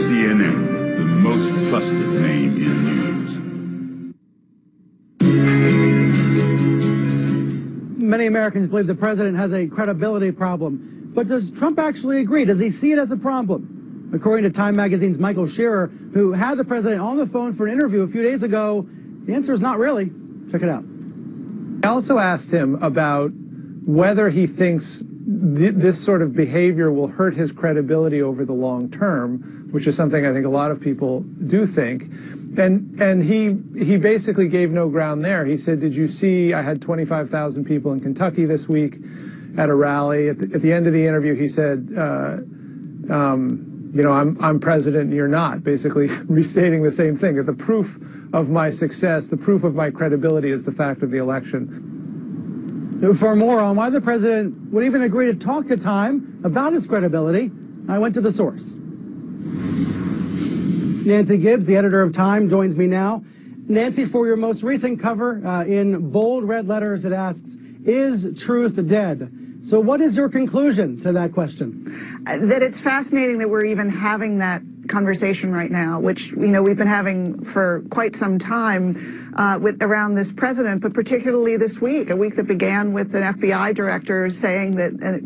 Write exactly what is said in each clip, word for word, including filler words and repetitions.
C N N, the most trusted name in news. Many Americans believe the president has a credibility problem, but does Trump actually agree? Does he see it as a problem? According to Time Magazine's Michael Shearer, who had the president on the phone for an interview a few days ago, the answer is not really. Check it out. I also asked him about whether he thinks th this sort of behavior will hurt his credibility over the long term, which is something I think a lot of people do think. And, and he, he basically gave no ground there. He said, did you see I had twenty-five thousand people in Kentucky this week at a rally? At the, at the end of the interview, he said, uh, um, you know, I'm, I'm president and you're not, basically restating the same thing, that the proof of my success, the proof of my credibility is the fact of the election. For more on why the president would even agree to talk to Time about his credibility, I went to the source. Nancy Gibbs, the editor of Time, joins me now. Nancy, for your most recent cover, uh, in bold red letters, it asks, "Is truth dead?" So what is your conclusion to that question? Uh, that it's fascinating that we're even having that conversation right now, which, you know, we've been having for quite some time uh, with around this president, but particularly this week, a week that began with an F B I director saying that a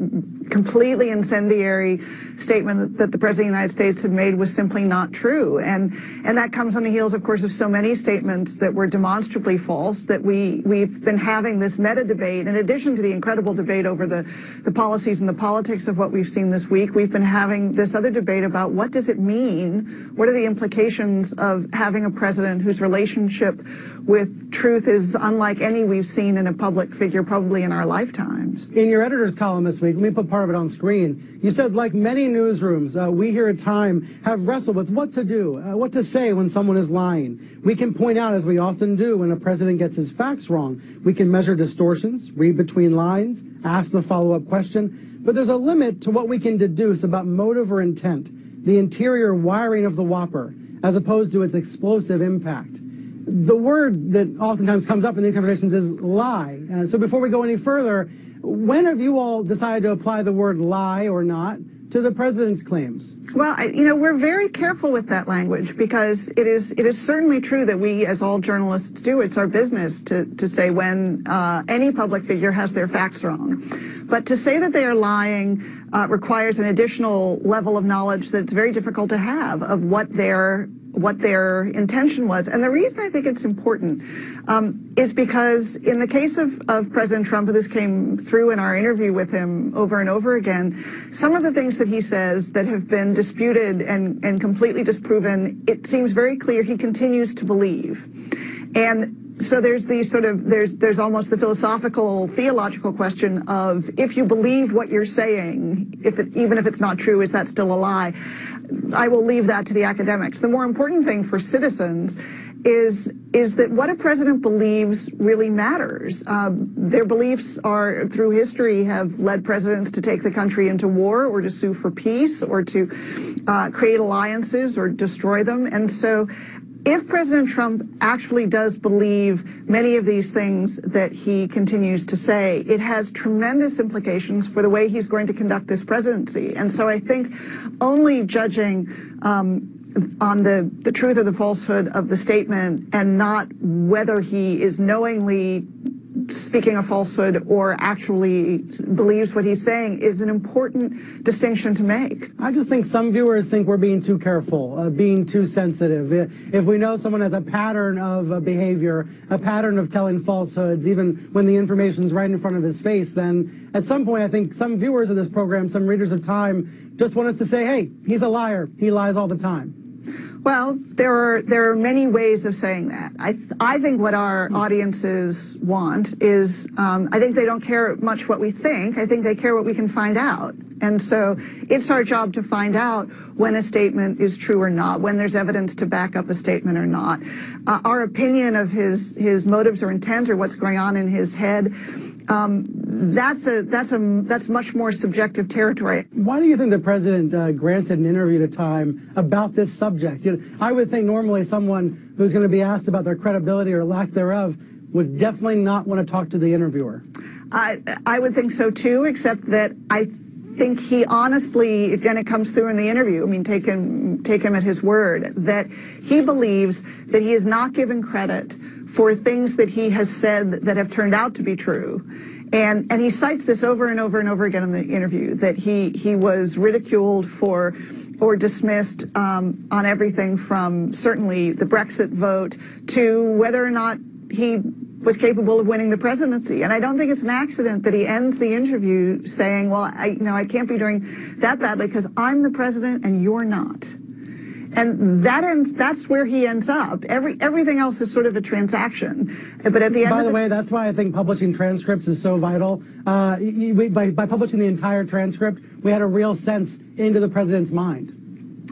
completely incendiary statement that the president of the United States had made was simply not true. And and that comes on the heels, of course, of so many statements that were demonstrably false, that we, we've been having this meta debate, in addition to the incredible debate over the the policies and the politics of what we've seen this week. We've been having this other debate about what does it mean, what are the implications of having a president whose relationship with truth is unlike any we've seen in a public figure probably in our lifetimes. In your editor's column this week, let me put part of it on screen, you said, like many newsrooms, uh, we here at Time have wrestled with what to do, uh, what to say when someone is lying. We can point out, as we often do, when a president gets his facts wrong. We can measure distortions, read between lines, ask the follow-up question, but there's a limit to what we can deduce about motive or intent, the interior wiring of the whopper, as opposed to its explosive impact. The word that oftentimes comes up in these conversations is lie. Uh, so before we go any further, when have you all decided to apply the word lie or not to the president's claims? Well, I, you know, we're very careful with that language, because it is it is certainly true that we, as all journalists do, it's our business to, to say when uh, any public figure has their facts wrong. But to say that they are lying uh, requires an additional level of knowledge that's very difficult to have of what their what their intention was. And the reason I think it's important um, is because in the case of, of President Trump, this came through in our interview with him over and over again, some of the things that he says that have been disputed and, and completely disproven, it seems very clear he continues to believe. And so there's the sort of, there's there's almost the philosophical, theological question of, if you believe what you're saying, if it, even if it's not true, is that still a lie? I will leave that to the academics. The more important thing for citizens is is that what a president believes really matters. Um, their beliefs are, through history, have led presidents to take the country into war or to sue for peace or to uh, create alliances or destroy them. And so if President Trump actually does believe many of these things that he continues to say, it has tremendous implications for the way he's going to conduct this presidency. And so I think only judging um, on the, the truth or the falsehood of the statement, and not whether he is knowingly speaking a falsehood or actually believes what he's saying, is an important distinction to make. I just think some viewers think we're being too careful, uh, being too sensitive. If we know someone has a pattern of uh, behavior, a pattern of telling falsehoods, even when the information's right in front of his face, then at some point I think some viewers of this program, some readers of Time, just want us to say, hey, he's a liar, he lies all the time. Well, there are there are many ways of saying that. I th I think what our audiences want is, um, I think they don't care much what we think. I think they care what we can find out. And so it's our job to find out when a statement is true or not, when there's evidence to back up a statement or not. Uh, our opinion of his his motives or intent or what's going on in his head, um, that's a that's a that's much more subjective territory. Why do you think the president uh, granted an interview to Time about this subject? You know, I would think normally someone who's going to be asked about their credibility or lack thereof would definitely not want to talk to the interviewer. I I would think so too, except that I. think he honestly, again, it comes through in the interview, I mean, take him, take him at his word, that he believes that he is not given credit for things that he has said that have turned out to be true. And, and he cites this over and over and over again in the interview, that he, he was ridiculed for or dismissed um, on everything from certainly the Brexit vote to whether or not he was capable of winning the presidency. And I don't think it's an accident that he ends the interview saying, well, I, you know, I can't be doing that badly because I'm the president and you're not. And that ends, that's where he ends up. Every, everything else is sort of a transaction. But at the end, by the way, that's why I think publishing transcripts is so vital. Uh, we, by, by publishing the entire transcript, we had a real sense into the president's mind.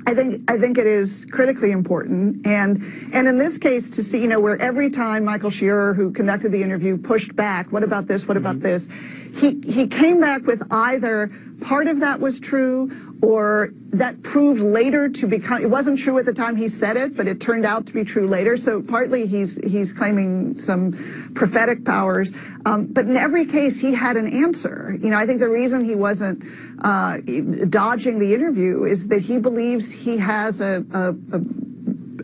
I think I think it is critically important, and and in this case, to see, you know, where every time Michael Shearer, who conducted the interview, pushed back, what about this, what about this, he he came back with either part of that was true or that proved later to become, it wasn't true at the time he said it, but it turned out to be true later. So partly he's he's claiming some prophetic powers, um, but in every case he had an answer. You know, I think the reason he wasn't uh, dodging the interview is that he believes he has a, a, a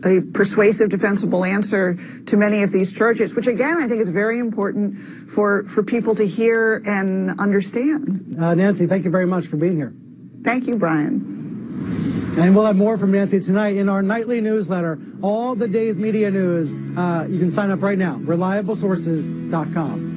a persuasive, defensible answer to many of these charges, which again I think is very important for for people to hear and understand. Uh, Nancy, thank you very much for being here. Thank you, Brian. And we'll have more from Nancy tonight in our nightly newsletter, all the day's media news. Uh, you can sign up right now, reliable sources dot com.